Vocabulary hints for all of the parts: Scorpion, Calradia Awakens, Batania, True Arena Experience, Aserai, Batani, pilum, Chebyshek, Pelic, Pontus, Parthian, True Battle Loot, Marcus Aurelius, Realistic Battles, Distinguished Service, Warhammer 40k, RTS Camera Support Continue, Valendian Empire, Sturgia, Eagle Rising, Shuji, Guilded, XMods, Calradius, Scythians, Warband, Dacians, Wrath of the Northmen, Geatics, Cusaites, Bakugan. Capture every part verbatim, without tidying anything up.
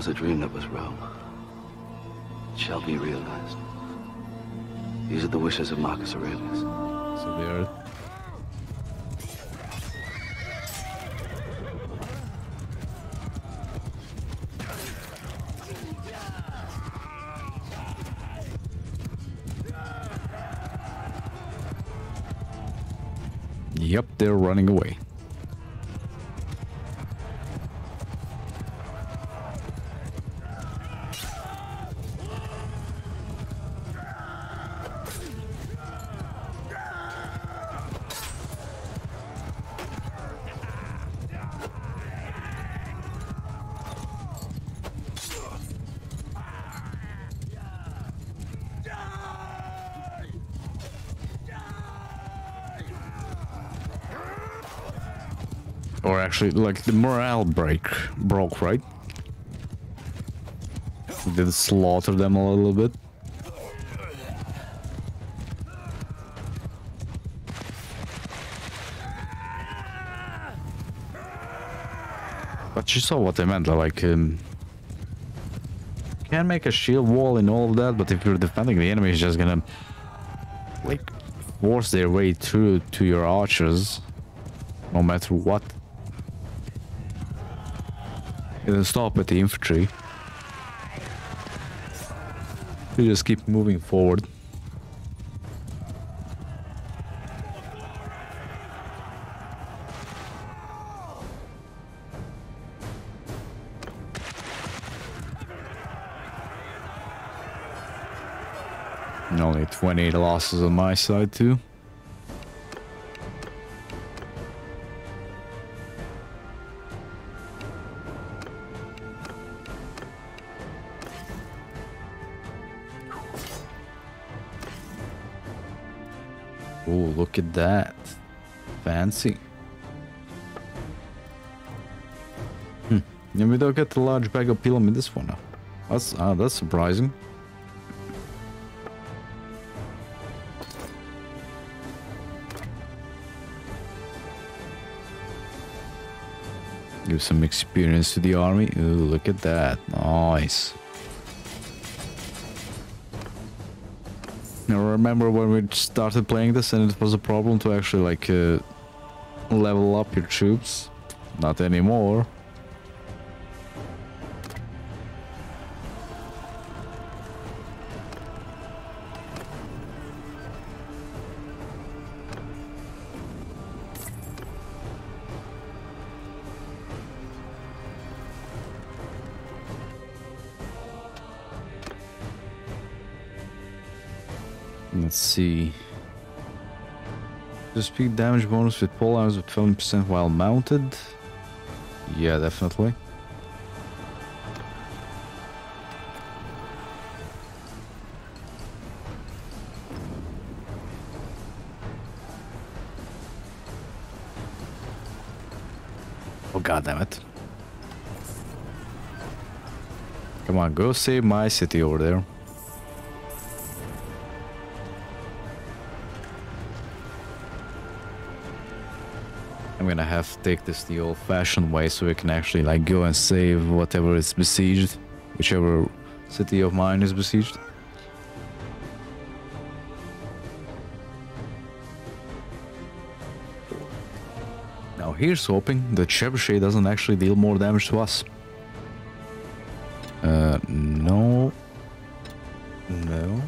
was a dream that was Rome. It shall be realized. These are the wishes of Marcus Aurelius. So they are... Yep, they're running away. Or actually, like, the morale break broke, right? Did slaughter them a little bit. But you saw what I meant, like, um, can make a shield wall and all of that, but if you're defending, the enemy is just gonna, like, force their way through to your archers, no matter what. Didn't stop at the infantry. We just keep moving forward. And only twenty-eight losses on my side too. Look at that. Fancy. Hmm. And we don't get the large bag of pilum in this one now. That's, ah, that's surprising. Give some experience to the army. Ooh, look at that. Nice. I remember when we started playing this and it was a problem to actually like uh, level up your troops. Not anymore. Let's see. Just peak damage bonus with pole arms with twenty percent while mounted. Yeah, definitely. Oh, god damn it. Come on, go save my city over there. I'm gonna have to take this the old-fashioned way so we can actually like go and save whatever is besieged, whichever city of mine is besieged. Now here's hoping that Chebyshek doesn't actually deal more damage to us. Uh, no, no.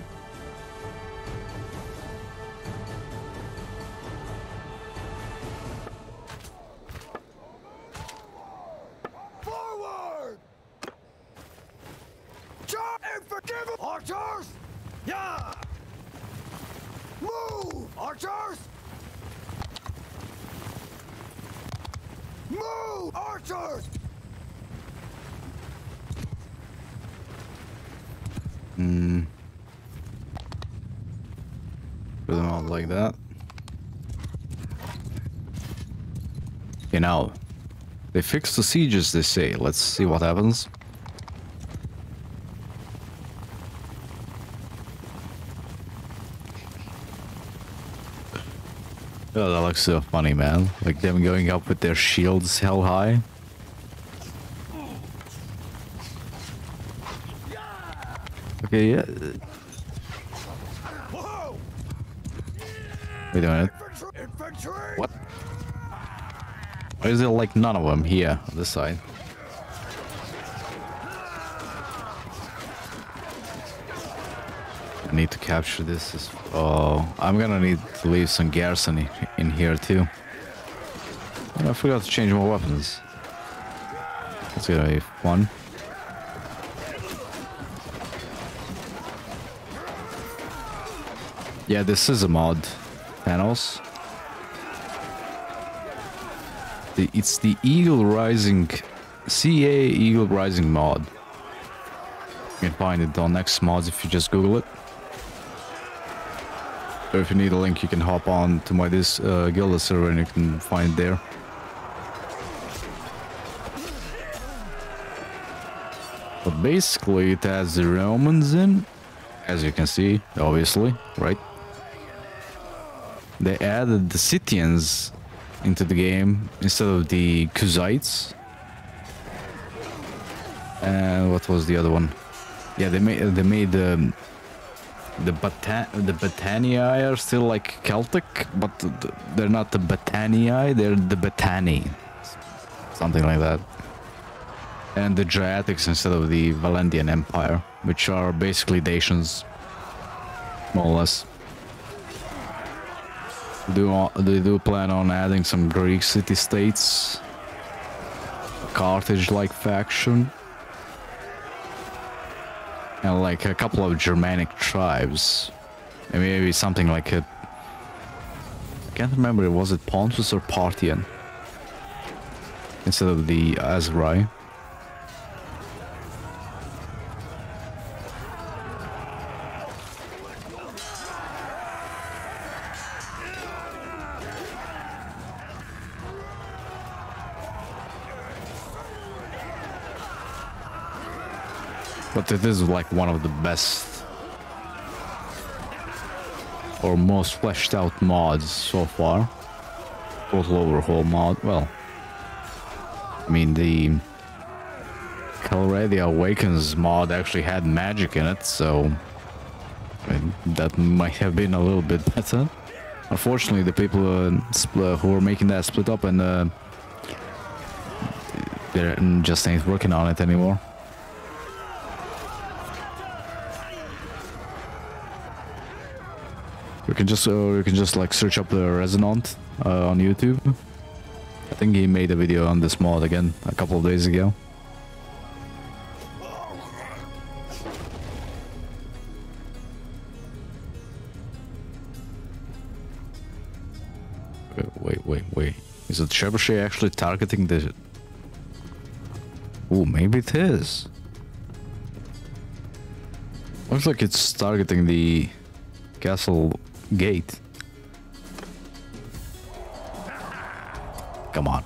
Now, they fixed the sieges, they say. Let's see what happens. Oh, that looks so funny, man. Like them going up with their shields hell high. Okay, yeah. Whoa. Wait a minute. Infantry. What? Why is there like none of them here on this side? I need to capture this. As oh, I'm gonna need to leave some garrison in here too. And I forgot to change my weapons. That's gonna be fun. Yeah, this is a mod. Panels. The, it's the Eagle Rising... C A Eagle Rising mod. You can find it on XMods if you just Google it. Or if you need a link, you can hop on to my this uh, Guilded server and you can find it there. But basically, it has the Romans in, as you can see, obviously, right? They added the Scythians into the game instead of the Cusaites. And what was the other one? Yeah, they made they made um, the Bata the Batanii are still like Celtic, but they're not the Batanii, they're the Batani, something like that. And the Geatics instead of the Valendian Empire, which are basically Dacians, more or less. Do, they do plan on adding some Greek city-states, a Carthage-like faction, and like a couple of Germanic tribes, and maybe something like a... I can't remember, was it Pontus or Parthian? Instead of the Aserai. But it is like one of the best or most fleshed out mods so far. Total overhaul mod. Well, I mean, the Calradia Awakens mod actually had magic in it, so I mean, that might have been a little bit better. Unfortunately, the people uh, who were making that split up and uh, they just ain't working on it anymore. You can just, uh, you can just like search up the Resonant uh, on YouTube. I think he made a video on this mod again a couple of days ago. Wait, wait, wait, wait. Is it Chebyshek actually targeting the... Ooh, maybe it is. Looks like it's targeting the castle gate. Come on.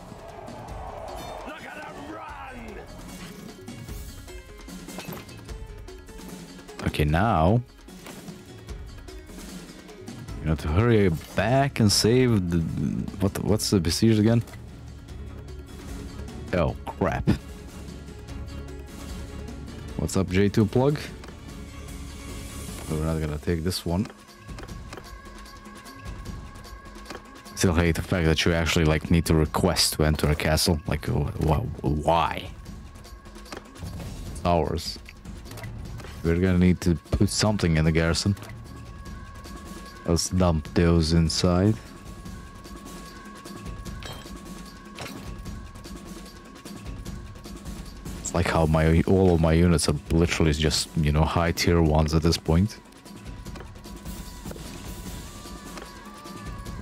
Look at him run. Okay, now you have to hurry back and save the what? What's the besieged again? Oh crap! What's up, J two plug? We're not gonna take this one. Still hate the fact that you actually like need to request to enter a castle. Like, why? It's ours. We're gonna need to put something in the garrison. Let's dump those inside. It's like how my all of my units are literally just, you know, high tier ones at this point.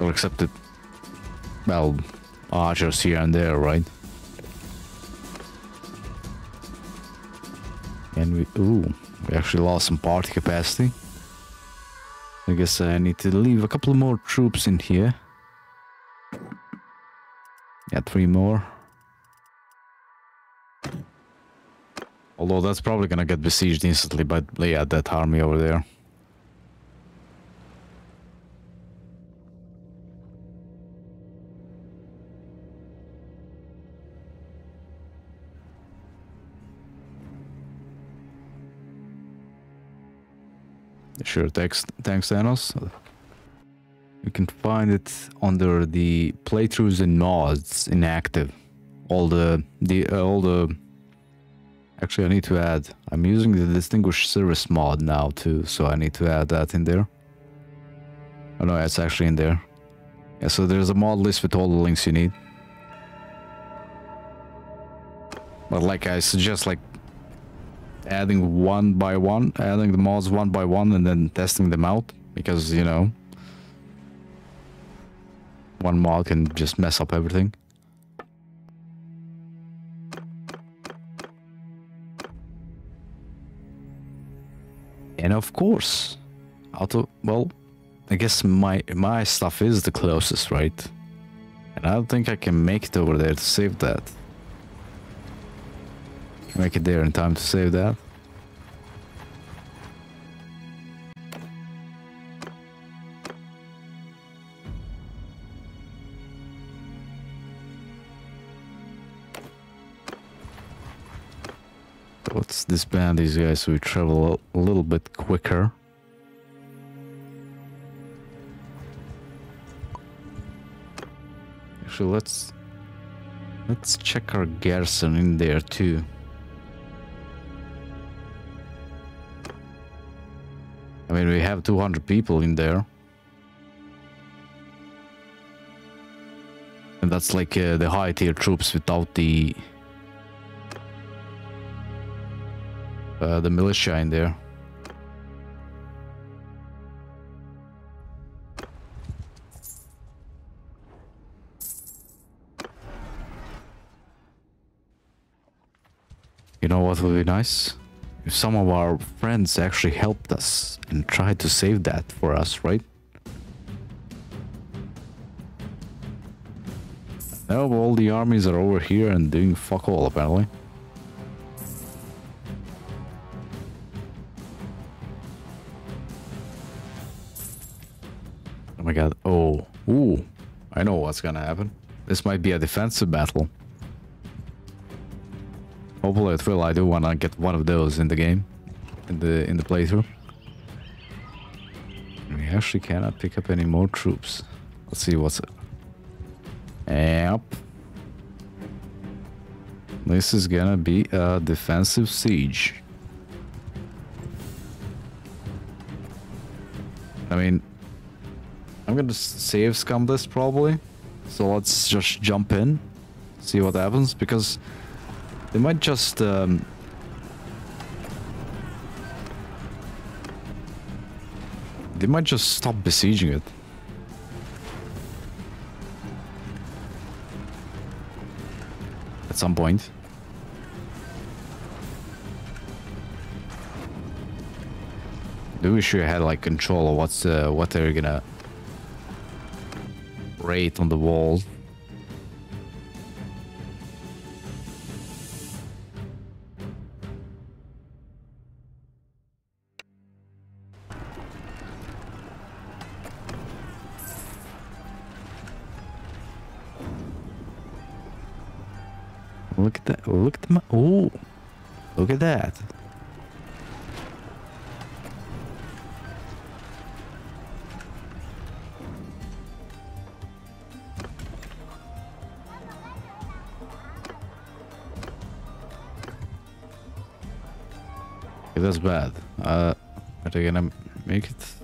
Well, except that, well, archers here and there, right? And we, ooh, we actually lost some party capacity. I guess I need to leave a couple more troops in here. Yeah, three more. Although that's probably gonna get besieged instantly by, yeah, that army over there. Sure, thanks, thanks Thanos. You can find it under the playthroughs and mods inactive. All the the uh, all the. Actually, I need to add. I'm using the Distinguished Service mod now too, so I need to add that in there. Oh no, it's actually in there. Yeah, so there's a mod list with all the links you need. But like I suggest, like adding one by one, adding the mods one by one, and then testing them out, because you know, one mod can just mess up everything. And of course, out of, well, I guess my my stuff is the closest, right? And I don't think I can make it over there to save that. Make it there in time to save that. Let's disband these guys so we travel a little bit quicker. Actually, let's let's check our garrison in there too. I mean, we have two hundred people in there, and that's like uh, the high tier troops without the Uh, the militia in there. You know what would be nice? If some of our friends actually helped us and tried to save that for us, right? Now all the armies are over here and doing fuck all, apparently. Oh my god, oh, ooh, I know what's gonna happen. This might be a defensive battle. Hopefully it will. I do wanna get one of those in the game, in the in the playthrough. We actually cannot pick up any more troops. Let's see what's up. Yep. This is gonna be a defensive siege. I mean, I'm gonna save scum this probably, so let's just jump in, see what happens, because they might just um, they might just stop besieging it. At some point. Do we sure had like control of what's uh, what they're gonna rate on the wall. Look at that! Look at the map! Oh, look at that! That's bad. Uh, are they gonna make it?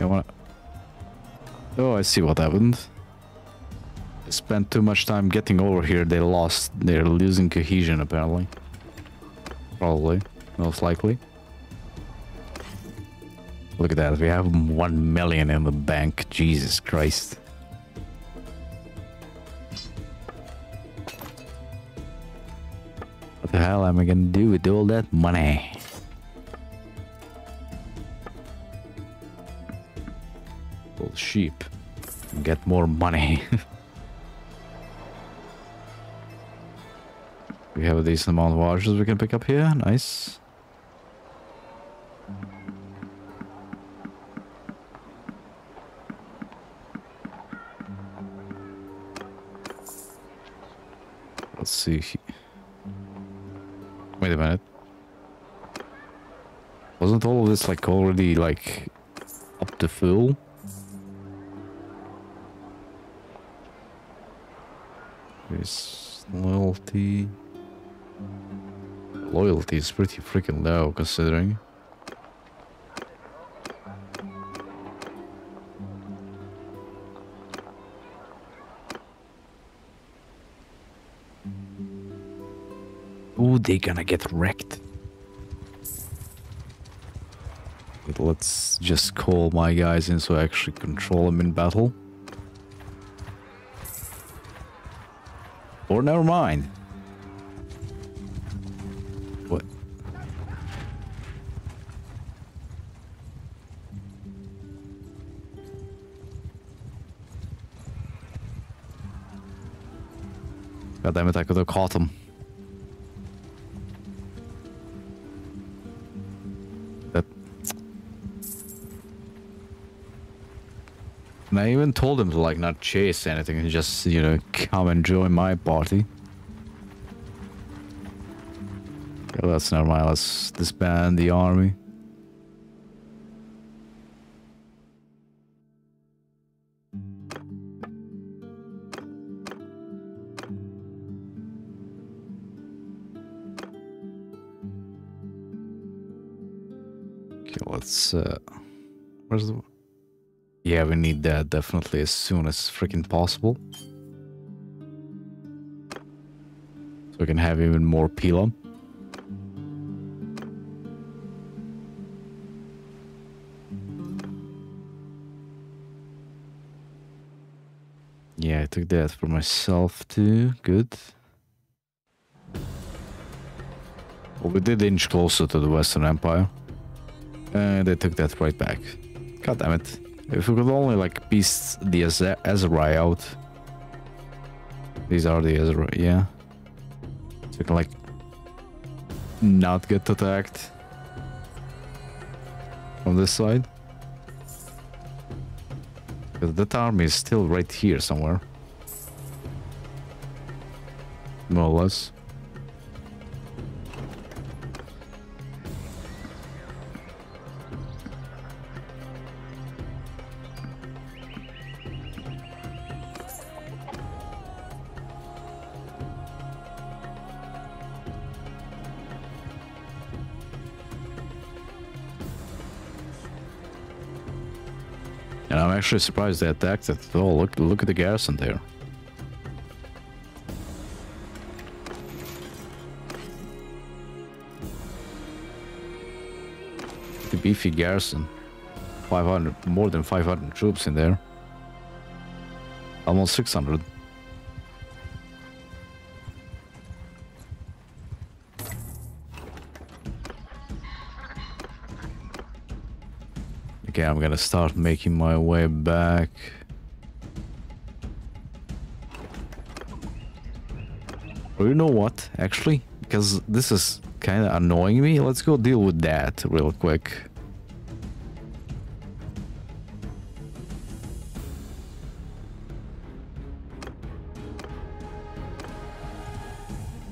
I wanna... Oh, I see what happened. They spent too much time getting over here. They lost. They're losing cohesion, apparently. Probably. Most likely. Look at that. We have one million in the bank. Jesus Christ. What the hell am I gonna do with all that money? Little sheep. Get more money. We have a decent amount of archers we can pick up here. Nice. Let's see. Wait a minute. Wasn't all of this like already like up to full? There's loyalty. Loyalty is pretty freaking low considering. Ooh, they're gonna get wrecked. But let's just call my guys in so I actually control them in battle. Or never mind. What? God damn it, I could have caught him. And I even told him to like not chase anything and just, you know, come and join my party. Oh, that's not my, let's disband the army. Okay, let's uh where's the yeah, we need that definitely as soon as freaking possible. So we can have even more Pilum. Yeah, I took that for myself too. Good. Well, we did inch closer to the Western Empire. And they took that right back. God damn it. If we could only like piece the Aserai out. These are the Aserai, yeah. So we can like not get attacked on this side. Because that army is still right here somewhere. More or less. I'm actually surprised they attacked it at all. Look, look at the garrison there. The beefy garrison. five hundred, more than five hundred troops in there. Almost six hundred. Okay, I'm gonna start making my way back. Well, you know what, actually? Because this is kind of annoying me. Let's go deal with that real quick.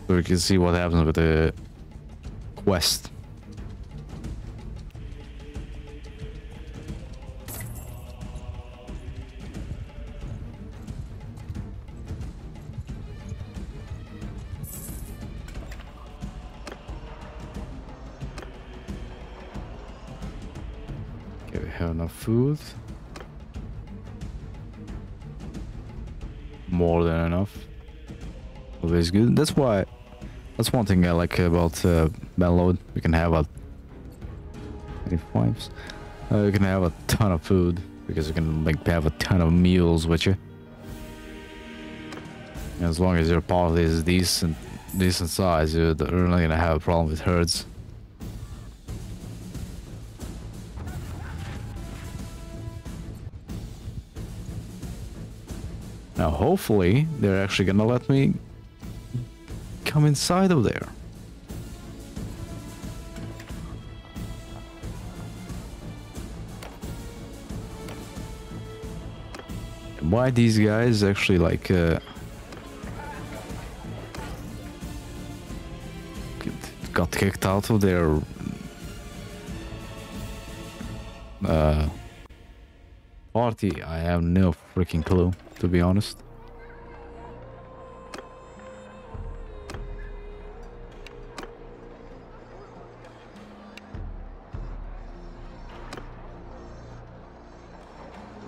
So we can see what happens with the quest. Food. More than enough. Always good. That's why. That's one thing I like about uh, Battle Loot. We can have a. twenty-fives. Uh, we can have a ton of food because we can like have a ton of meals with you. And as long as your party is decent, decent size, you're not gonna have a problem with herds. Now, hopefully, they're actually gonna let me come inside of there. And why these guys actually like... Uh, got kicked out of their uh, party. I have no freaking clue, to be honest.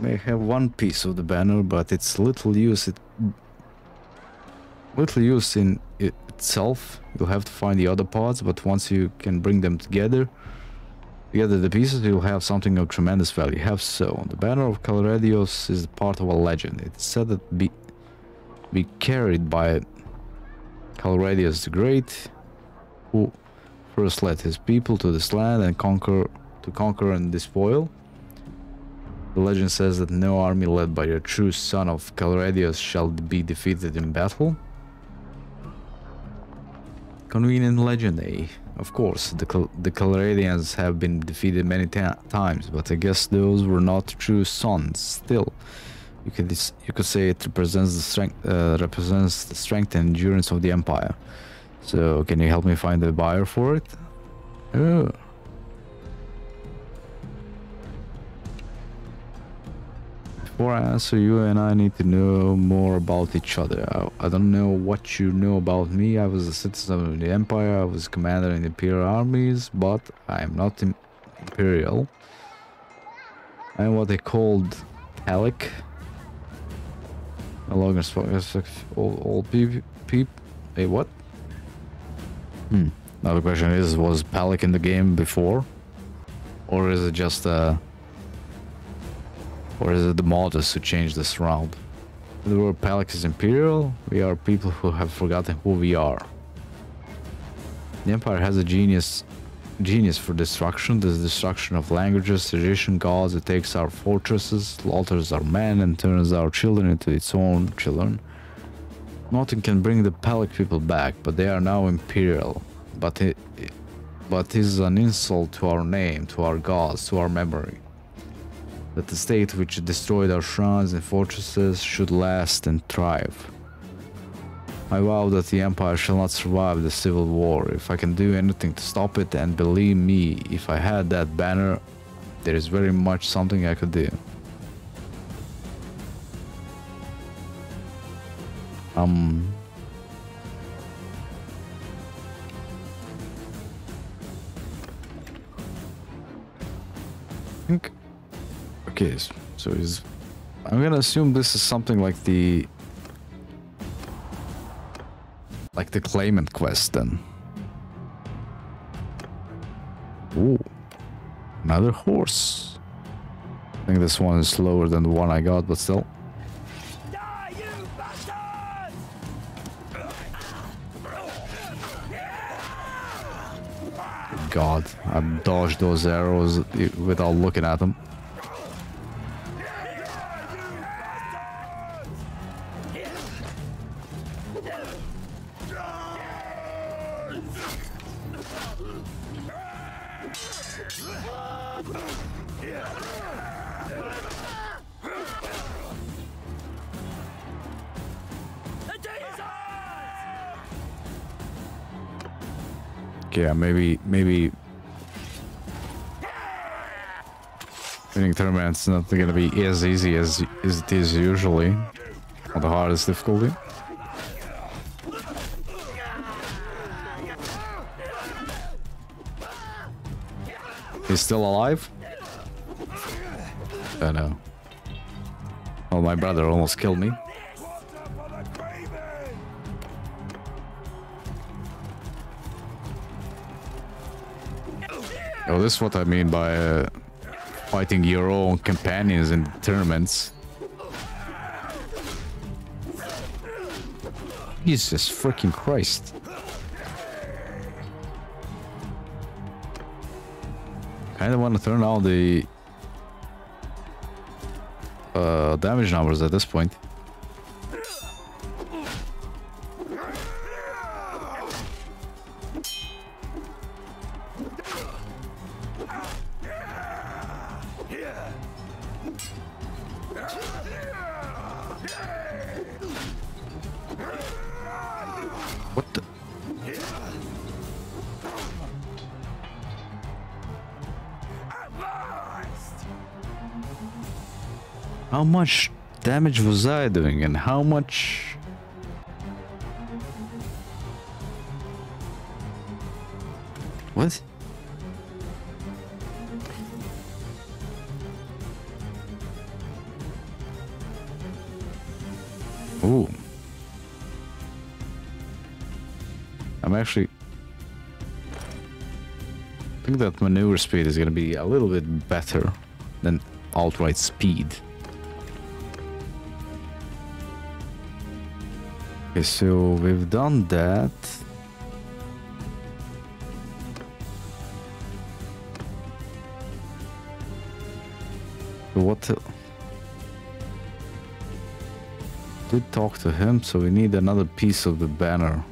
They have one piece of the banner, but it's little use. It little use in it itself. You'll have to find the other parts, but once you can bring them together, together the pieces, you'll have something of tremendous value. Have so. The banner of Calradius is part of a legend. It's said that be be carried by Calradius the Great, who first led his people to this land and conquer to conquer and despoil. The legend says that no army led by a true son of Calradius shall be defeated in battle. Convenient legend, eh? Of course, the, Cal the Calradians have been defeated many times, but I guess those were not true sons. Still, you could you could say it represents the strength uh, represents the strength and endurance of the empire. So, can you help me find a buyer for it? Oh. Before I answer, you and I need to know more about each other. I, I don't know what you know about me. I was a citizen of the Empire, I was commander in the Imperial armies, but I am not im Imperial. I am what they called Pelic. No longer all, all peep, peep. Hey, what? Hmm. Now the question is, was Pelic in the game before? Or is it just a... Or is it the modders who changed this round? The word Pelic is imperial. We are people who have forgotten who we are. The Empire has a genius genius for destruction. This destruction of languages, tradition, gods. It takes our fortresses, slaughters our men, and turns our children into its own children. Nothing can bring the Pelic people back, but they are now imperial. But it, it, but this is an insult to our name, to our gods, to our memory. That the state which destroyed our shrines and fortresses should last and thrive. I vow that the Empire shall not survive the civil war. If I can do anything to stop it, and believe me, if I had that banner, there is very much something I could do. Um... I think... Okay, so is I'm gonna assume this is something like the like the claimant quest then. Ooh, another horse. I think this one is slower than the one I got, but still. Die, you bastards! God, I dodged those arrows without looking at them. Yeah, maybe, maybe winning tournament's not gonna be as easy as, as it is usually on the hardest difficulty. He's still alive? I know. Oh, my brother almost killed me. Oh, this is what I mean by uh, fighting your own companions in tournaments. Jesus freaking Christ. Kinda wanna turn out the uh, damage numbers at this point. What the? How much damage was I doing and how much... What? Ooh. I'm actually... I think that maneuver speed is going to be a little bit better than alt-right speed. Okay, so we've done that. What? Did talk to him, so we need another piece of the banner.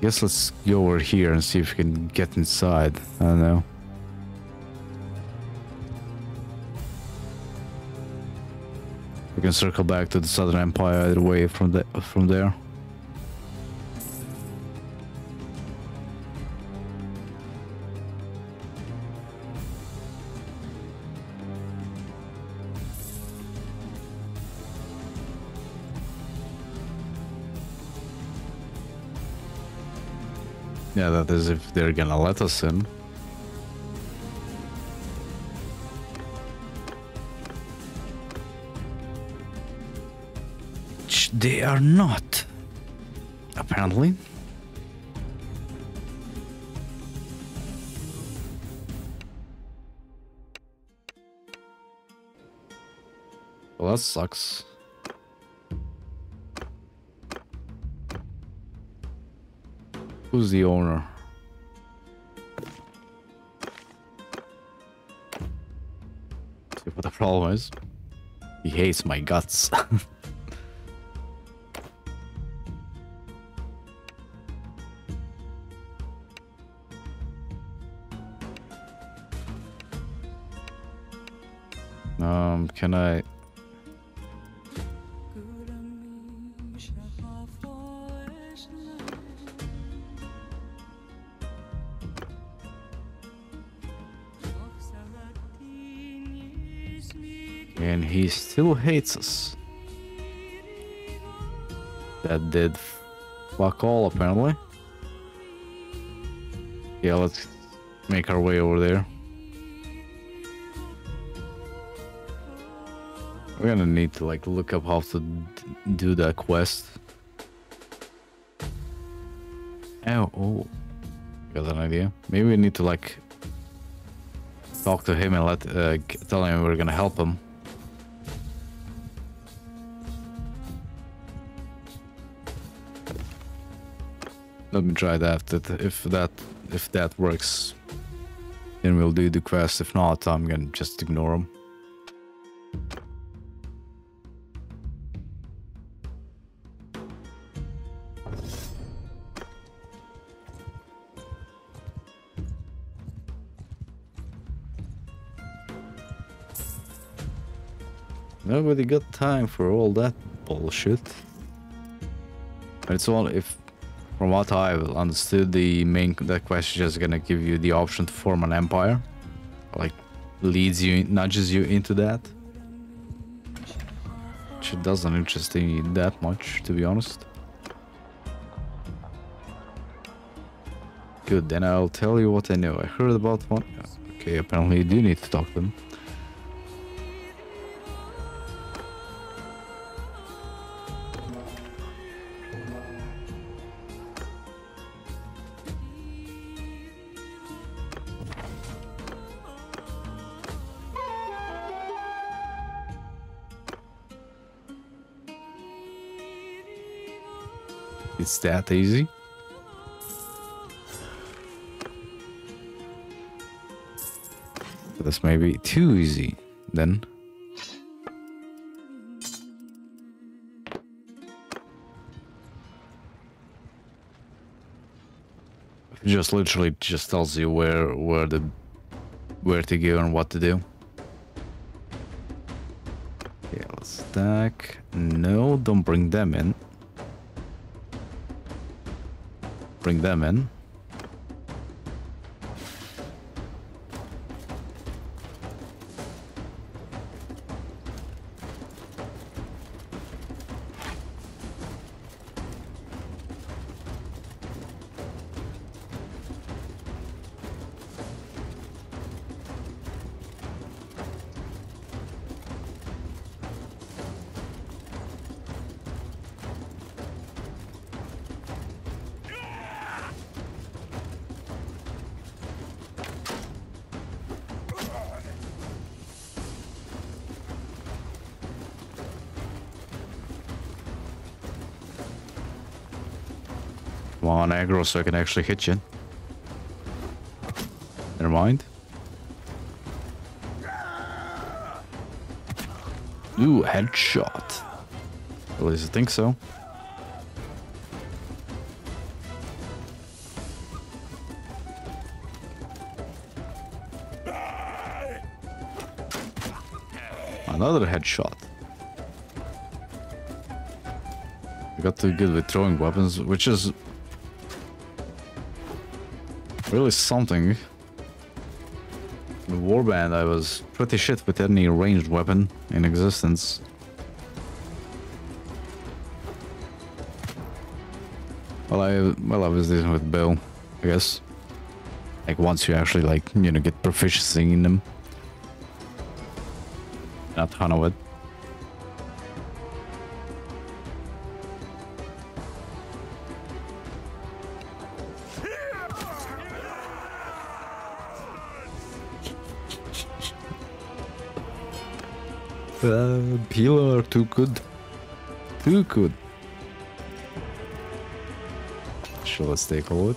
Guess let's go over here and see if we can get inside. I don't know. We can circle back to the Southern Empire either way from the, from there. Yeah, that is if they're gonna let us in. Which they are not, apparently. Well, that sucks. Who's the owner? Let's see what the problem is. He hates my guts. um, can I... And he still hates us. That did fuck all, apparently. Yeah, let's make our way over there. We're gonna need to like look up how to do that quest. Oh, oh, got an idea. Maybe we need to like talk to him and let uh, tell him we're gonna help him. Let me try that. That if that if that works, then we'll do the quest. If not, I'm gonna just ignore him. Nobody got time for all that bullshit. It's all if. From what I've understood, the main that quest is just gonna give you the option to form an empire, like leads you, nudges you into that, which doesn't interest me that much, to be honest. Good, then I'll tell you what I know. I heard about one. Okay, apparently you do need to talk to them. It's that easy. This may be too easy then. It just literally just tells you where where the where to go and what to do. Yeah, let's attack. No, don't bring them in. Bring them in. On aggro so I can actually hit you. Never mind. Ooh, headshot. At least I think so. Another headshot. I got too good with throwing weapons, which is really something. The Warband, I was pretty shit with any ranged weapon in existence. Well, I well I was dealing with bow, I guess. Like once you actually like you know get proficiency in them, not a ton of it. The uh, healer are too good. Too good. So let's take a look.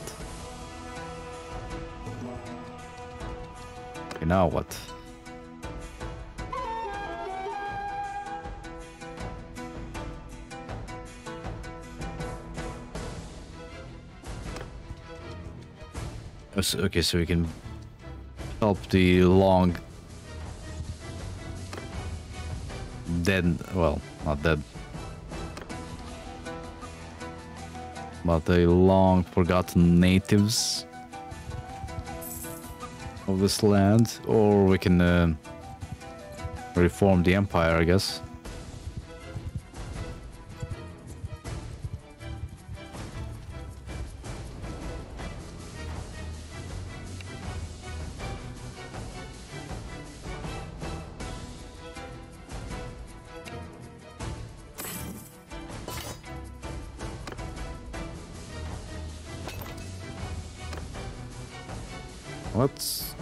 Okay, now what? Okay, so we can help the long... dead, well, not dead, but a long forgotten natives of this land, or we can uh, reform the empire, I guess. What's...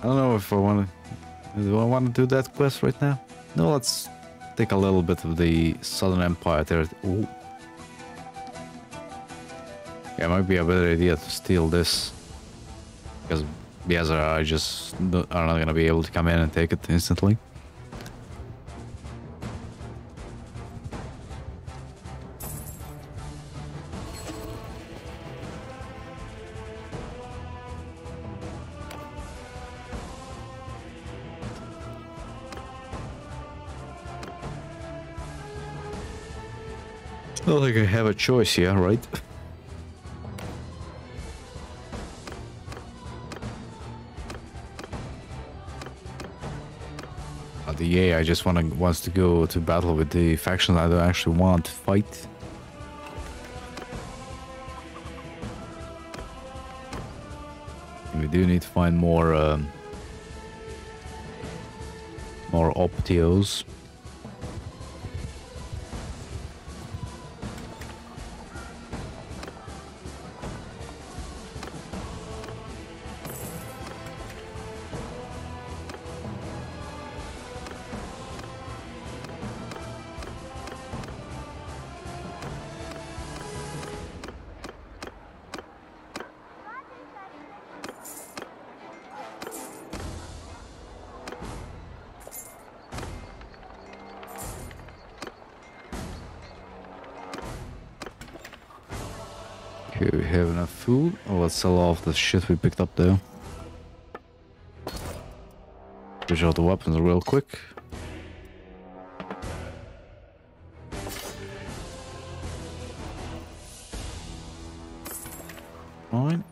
I don't know if I want to... Do I want to do that quest right now? No, let's take a little bit of the Southern Empire there. Ooh. Yeah, it might be a better idea to steal this. Because the Aserai just are not going to be able to come in and take it instantly. I don't think I have a choice here, right? uh, the yeah, I just want to wants to go to battle with the faction I don't actually want to fight. We do need to find more um, more optios. Okay, we have enough food. Oh, let's sell off the shit we picked up there. Push out the weapons real quick. mine.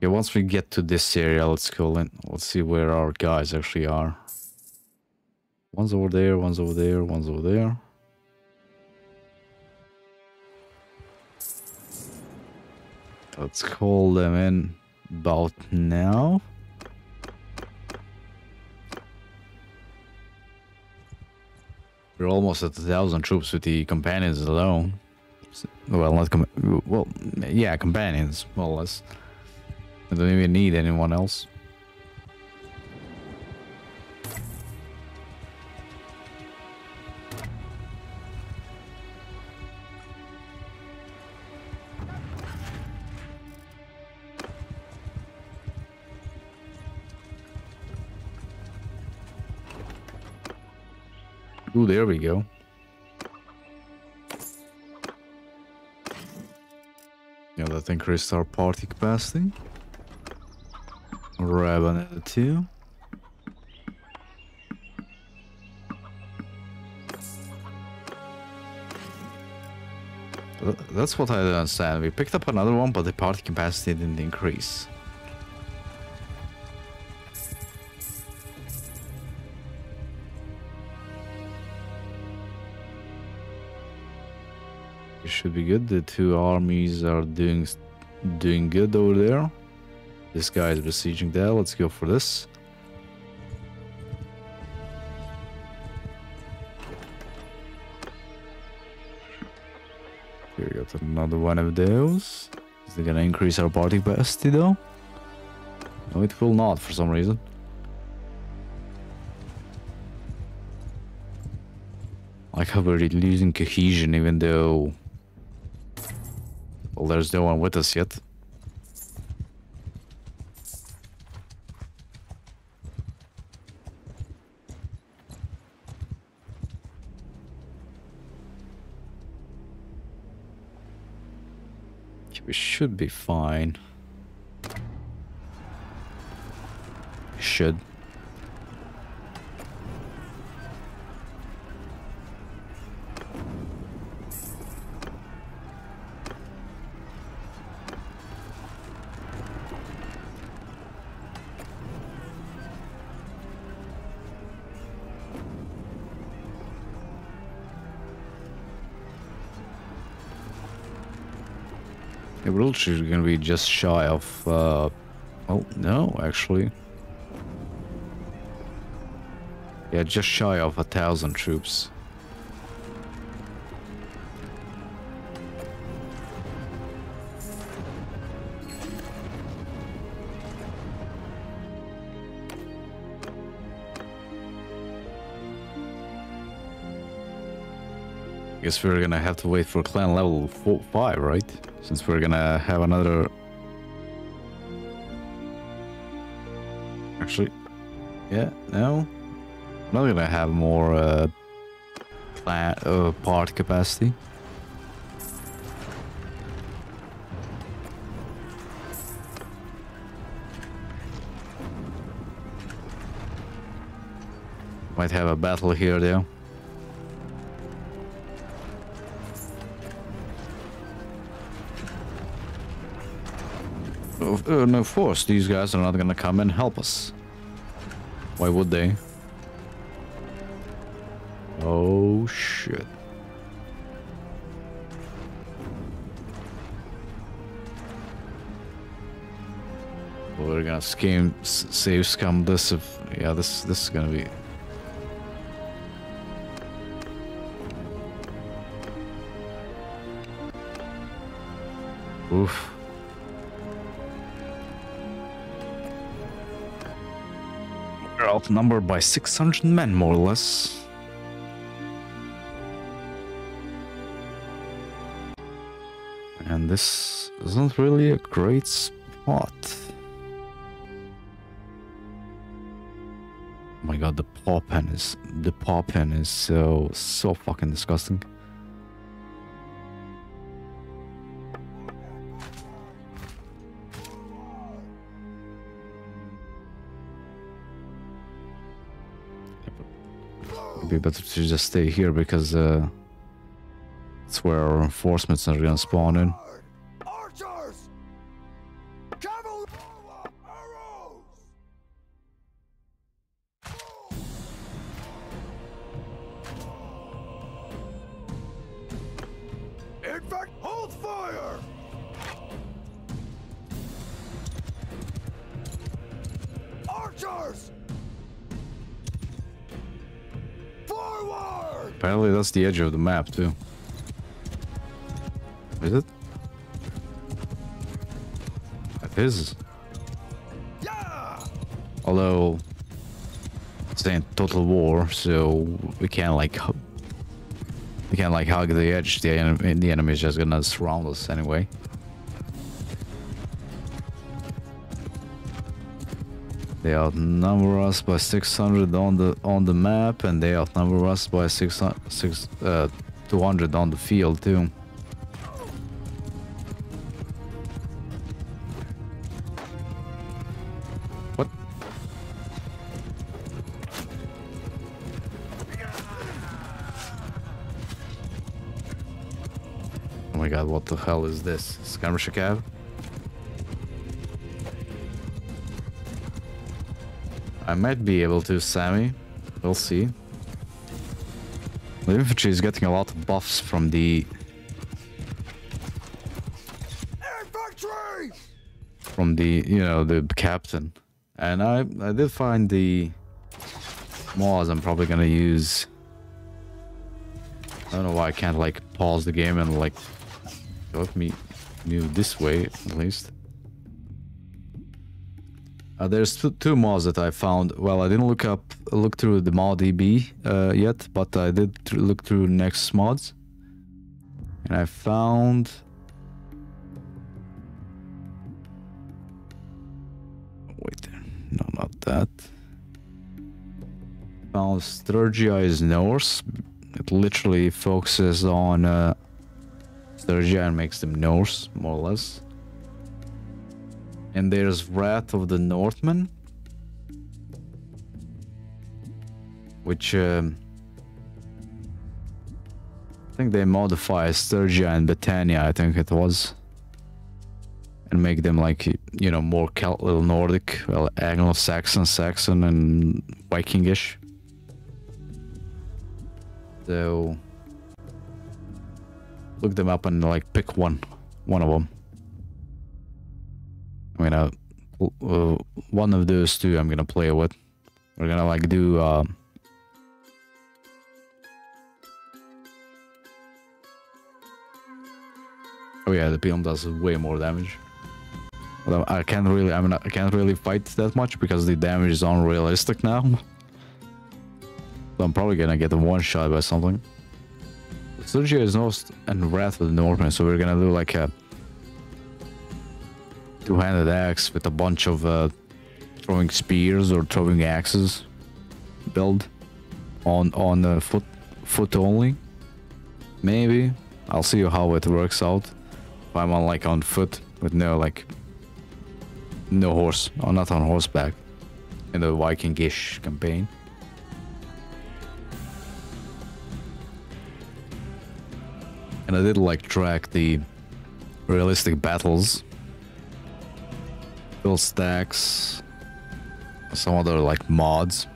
Yeah, once we get to this area, let's go and let's see where our guys actually are. One's over there, one's over there, one's over there. Let's call them in about now. We're almost at a thousand troops with the companions alone. Well, not com well, yeah, companions, more or less. I don't even need anyone else. Ooh, there we go. Yeah, that increased our party capacity. Raven at two. That's what I don't understand. We picked up another one, but the party capacity didn't increase. Should be good. The two armies are doing doing good over there. This guy is besieging that. Let's go for this. Here we got another one of those. Is it gonna increase our party capacity though? No, it will not for some reason. Like how we're losing cohesion even though... Well, there's no one with us yet. We should be fine. Should. She's gonna be just shy of uh oh no actually yeah just shy of a thousand troops. Guess we're gonna have to wait for clan level four, five, right? Since we're gonna have another. Actually, yeah, no, I'm not gonna have more uh, clan uh, part capacity. Might have a battle here, though. And of course, these guys are not gonna come and help us. Why would they? Oh shit. Well, we're gonna scheme, save scum this if... Yeah, this, this is gonna be... Oof. Outnumbered by six hundred men, more or less. And this isn't really a great spot. Oh my god, the paw pen is the paw pen is so so fucking disgusting. Be better to just stay here because uh, That's where our reinforcements are gonna spawn in. Archers! Cavalry! Arrows! In fact, hold fire! Archers! Forward! Apparently that's the edge of the map too. Is it? It is. Yeah! Although it's in total war, so we can't like we can't like hug the edge. The enemy, the enemy is just gonna surround us anyway. They outnumber us by six hundred on the on the map, and they outnumber us by six hundred, six, uh, two hundred on the field too. What the hell is this? Skirmishakav? I might be able to, Sammy. We'll see. The infantry is getting a lot of buffs from the infantry! From the, you know, the captain. And I, I did find the mods I'm probably gonna use. I don't know why I can't like pause the game and like let me move this way, at least. Uh, there's two, two mods that I found. Well, I didn't look up, look through the mod E B uh, yet, but I did th look through XMods, and I found wait, no, not that. Found Sturgia is Norse. It literally focuses on. Uh, Sturgia and makes them Norse, more or less. And there's Wrath of the Northmen, which um, I think they modify Sturgia and Batania, I think it was, and make them like, you know, more Celt Nordic, well, Anglo-Saxon, Saxon, and Vikingish. So look them up and like pick one, one of them. I'm gonna uh, one of those two. I'm gonna play with. We're gonna like do. Uh, oh yeah, the P M does way more damage. But I can't really. I mean, I can't really fight that much because the damage is unrealistic now. So I'm probably gonna get a one shot by something. Sturgia is Norse and Wrath of the Northmen, so we're gonna do like a two-handed axe with a bunch of uh, throwing spears or throwing axes build on on uh, foot foot only. Maybe I'll see how it works out. If I'm on like on foot with no like no horse, or not on horseback in the Vikingish campaign. And I did like track the realistic battles, build stacks, some other like mods.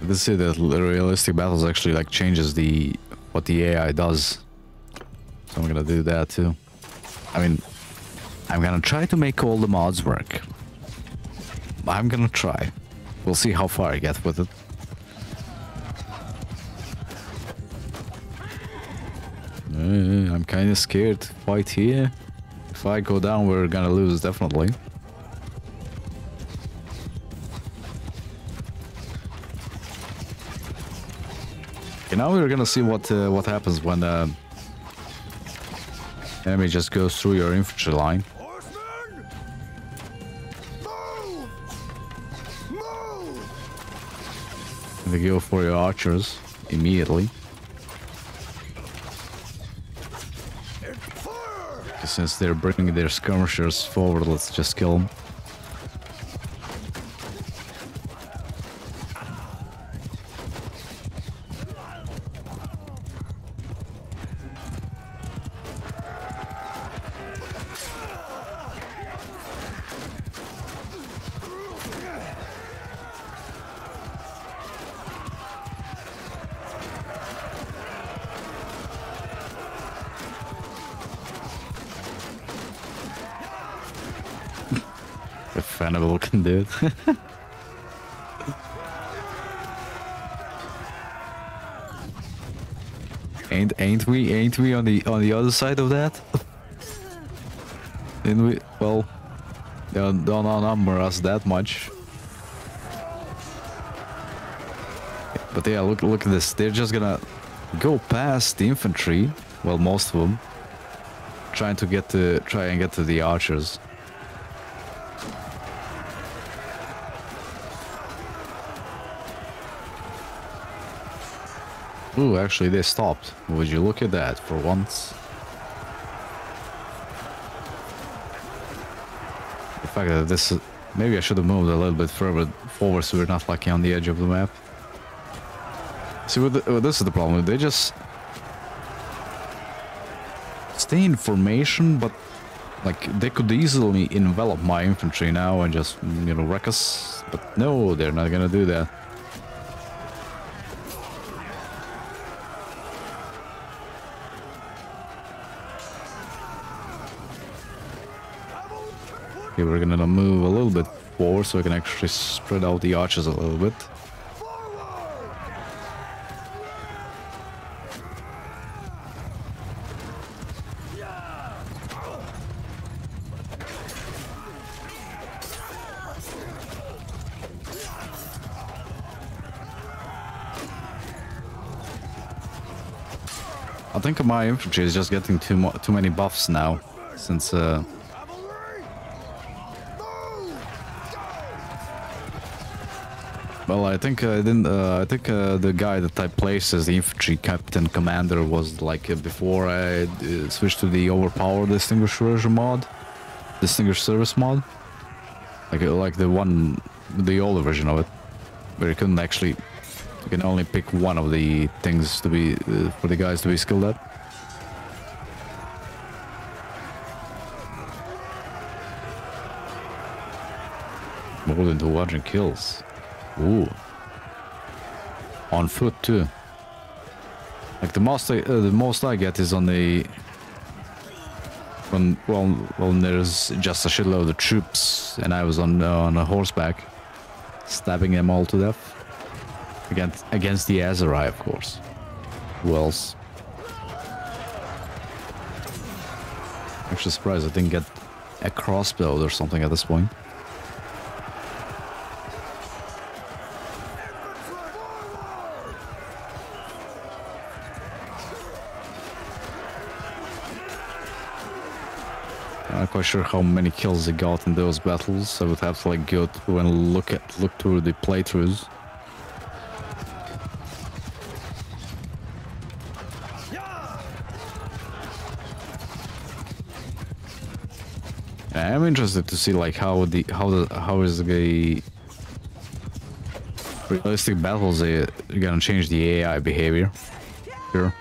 I did see that realistic battles actually like changes the what the A I does. So I'm gonna do that too. I mean, I'm gonna try to make all the mods work. I'm gonna try. We'll see how far I get with it. I'm kind of scared to fight here. If I go down, we're gonna lose, definitely. Okay, now we're gonna see what uh, what happens when the uh, enemy just goes through your infantry line. Horsemen! Move! Move! They go for your archers immediately. Since they're bringing their skirmishers forward, let's just kill them. funny looking dude. Ain't ain't we ain't we on the on the other side of that? Didn't we? Well, they don't outnumber us that much. But yeah, look look at this. They're just gonna go past the infantry. Well, most of them. Trying to get to try and get to the archers. Ooh, actually they stopped. Would you look at that for once? The fact that this... Maybe I should have moved a little bit further forward so we're not like on the edge of the map. See, with the, this is the problem. They just... stay in formation, but... like, they could easily envelop my infantry now and just, you know, wreck us. But no, they're not gonna do that. We're gonna move a little bit forward so we can actually spread out the archers a little bit. I think my infantry is just getting too mo too many buffs now, since uh well, I think I didn't. Uh, I think uh, the guy that I placed as the infantry captain commander was like uh, before I uh, switched to the overpowered distinguished version mod, distinguished service mod, like uh, like the one, the older version of it, where you couldn't actually, you can only pick one of the things to be uh, for the guys to be skilled at. More than two hundred kills. Ooh. On foot too. Like the most, I, uh, the most I get is on the when well when there's just a shitload of troops and I was on uh, on a horseback, stabbing them all to death. Against against the Aserai, of course. Who else? Actually, surprised I didn't get a crossbow or something at this point. I'm not quite sure how many kills they got in those battles. I would have to like go through and look at look through the playthroughs. I'm interested to see like how the how the how is the realistic battles they gonna change the A I behavior. Sure.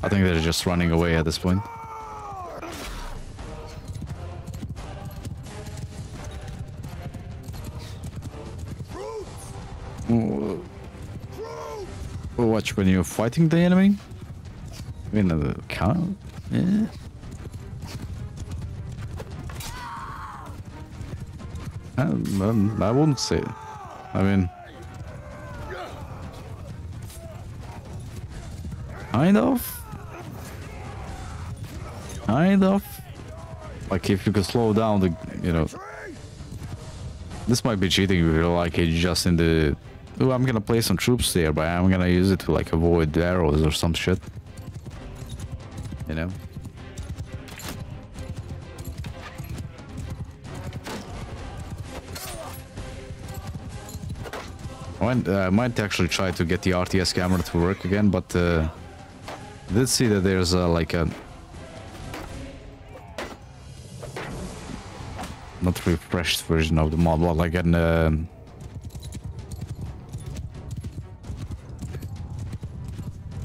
I think they're just running away at this point. Ooh. Watch when you're fighting the enemy. I mean, uh, can't. Yeah. Um, um, I wouldn't say. I mean, kind of. Kind of, like if you could slow down the, you know, this might be cheating if you're like just in the, oh, I'm gonna play some troops there, but I'm gonna use it to like avoid arrows or some shit, you know. I might, uh, I might actually try to get the R T S camera to work again, but uh, I did see that there's uh, like a not refreshed version of the mod, but like an um,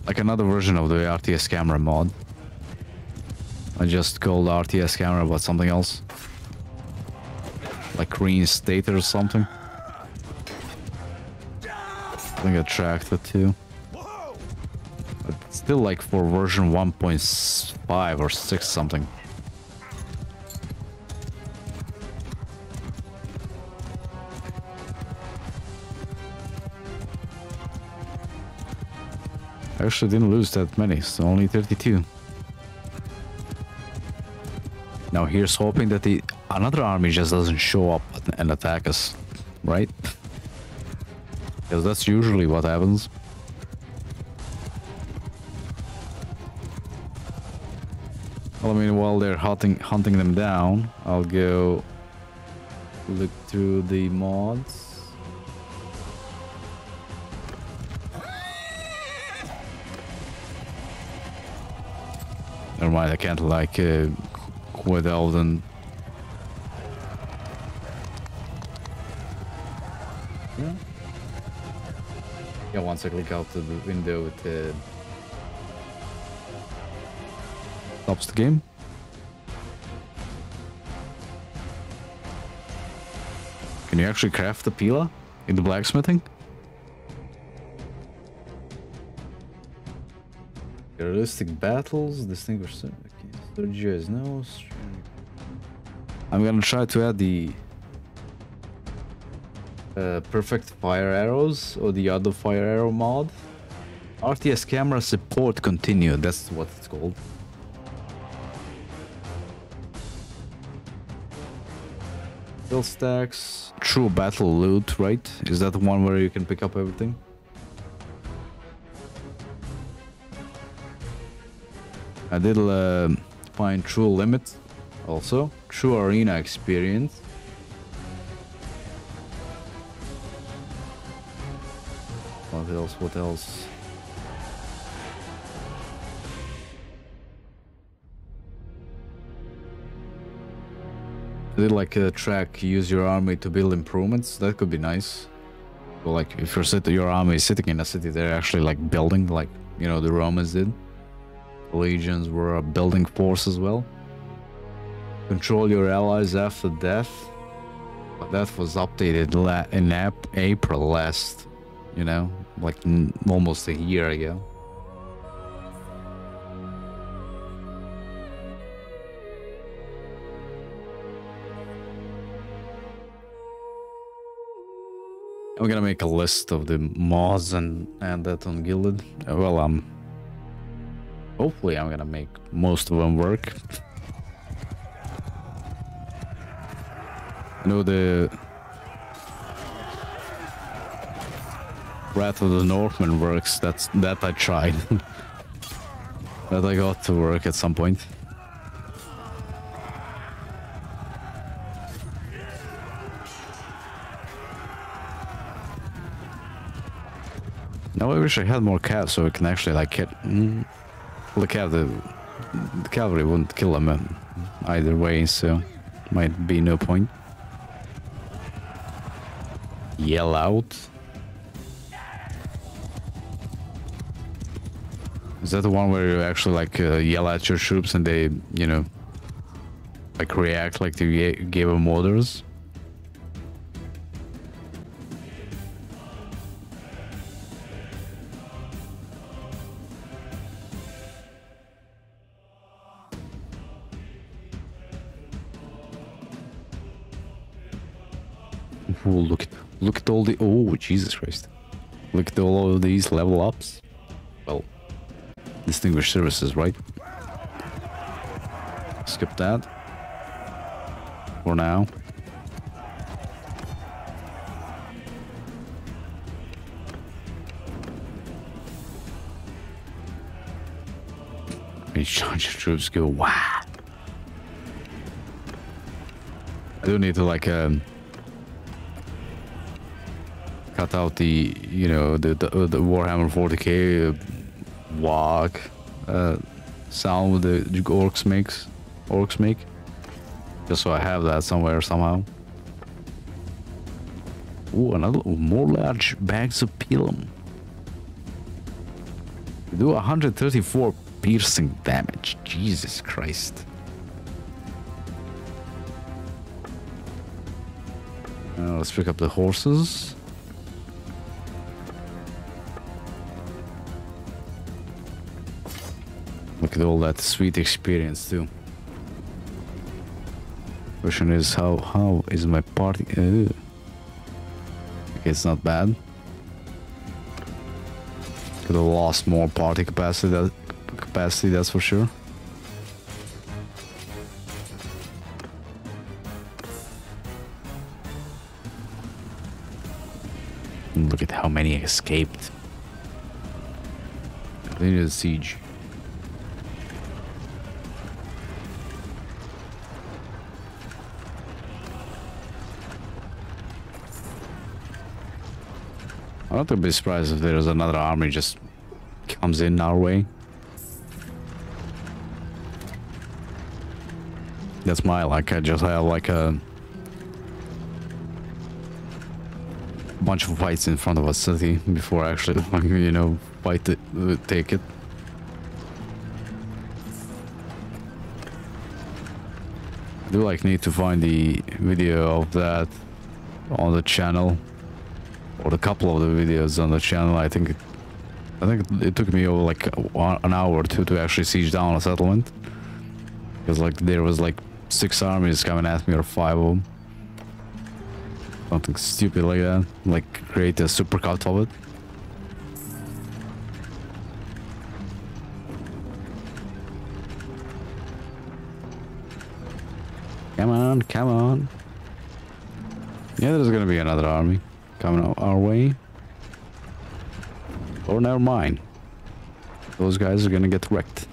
like another version of the R T S camera mod. I just called R T S camera, but something else, like reinstate or something. I think I tracked it too. still like for version one point five or six something. I actually didn't lose that many, so only thirty-two. Now here's hoping that the another army just doesn't show up and attack us, right? Because that's usually what happens. Well, I mean, while they're hunting, hunting them down, I'll go look through the mods. Never mind, I can't like uh, quit Elden. Yeah. Yeah. Once I click out to the window, it uh, stops the game. Can you actually craft the pila in the blacksmithing? Realistic Battles, Distinguished Service. Sturgia is no. I'm gonna try to add the uh, Perfect Fire Arrows or the other Fire Arrow mod. R T S Camera Support Continue, that's what it's called. Skill stacks, True Battle Loot, right? Is that the one where you can pick up everything? I did uh, find True Limit, also True Arena Experience. What else? What else? I did like a track. Use your army to build improvements. That could be nice. So, like if you're sit your army is sitting in a city, they're actually like building, like you know the Romans did. Legions were a building force as well. Control your allies after death. But that was updated la in ap April last, you know, like n almost a year ago. I'm gonna make a list of the mods and add that on Guilded. Well, I'm. Um, Hopefully I'm gonna make most of them work. I know the Wrath of the Northmen works, that's that I tried. That I got to work at some point. Now I wish I had more calves so I can actually like hit. Mm, The cavalry, the cavalry wouldn't kill them either way, so might be no point. Yell out. Is that the one where you actually like uh, yell at your troops and they, you know, like react like you gave them orders? Oh, look, look at all the... Oh, Jesus Christ. Look at all of these level ups. Well, Distinguished Services, right? Skip that. For now. Recharge your troops, go, wow! I do need to, like, um... cut out the, you know, the, the, the Warhammer forty K uh, wog uh, sound the orcs makes, orcs make, just so I have that somewhere somehow. Ooh, another more large bags of pilum. You do one hundred thirty-four piercing damage. Jesus Christ. Uh, let's pick up the horses. collect all that sweet experience too. Question is how how is my party? Uh, okay, it's not bad. Could have lost more party capacity. That capacity, that's for sure. And look at how many escaped. Continue the siege. I'm not gonna be surprised if there's another army just comes in our way. That's my luck. I just have like a bunch of fights in front of a city before I actually, you know, fight it, take it. I do like need to find the video of that on the channel. Or a couple of the videos on the channel. I think it, I think it, it took me over like one, an hour or two to actually siege down a settlement, because like there was like six armies coming at me, or five of them, something stupid like that. Like create a super cut of it. Come on, come on. Yeah, there's gonna be another army coming our way. Or never mind. Those guys are gonna get wrecked.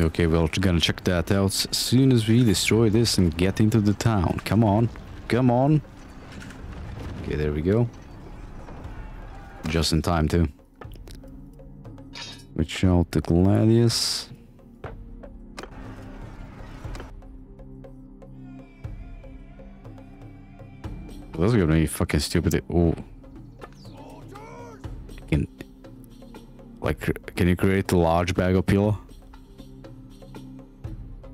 Okay, we're gonna check that out as soon as we destroy this and get into the town. Come on. Come on. Okay, there we go. Just in time too. Reach out to Calradius. Those are gonna be fucking stupid. Oh, can like can you create a large bag of pillow?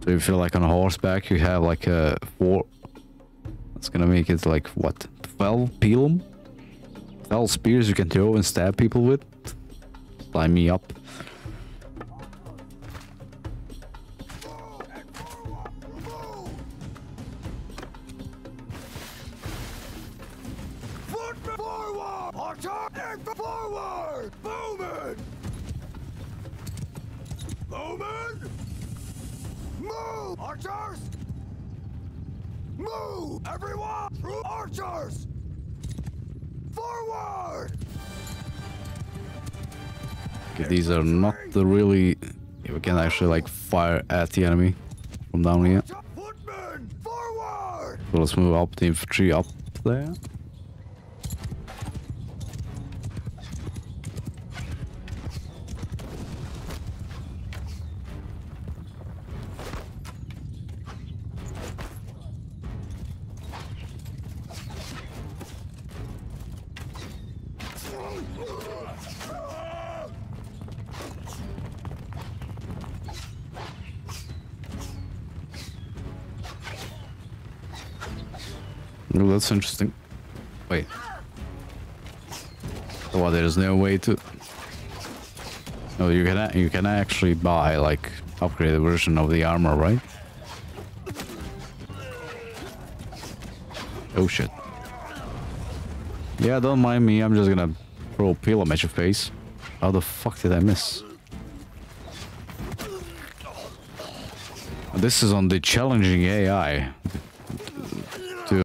So you feel like on a horseback you have like a four. That's gonna make it like what, twelve pilum? All spears you can throw and stab people with. Line me up. These are not the really... We can actually like fire at the enemy from down here. So let's move up the infantry up there. That's interesting. Wait. Well, there's no way to... No, you can you can actually buy like upgraded version of the armor, right? Oh shit. Yeah, don't mind me. I'm just gonna throw a pilum at your face. How the fuck did I miss? This is on the challenging A I.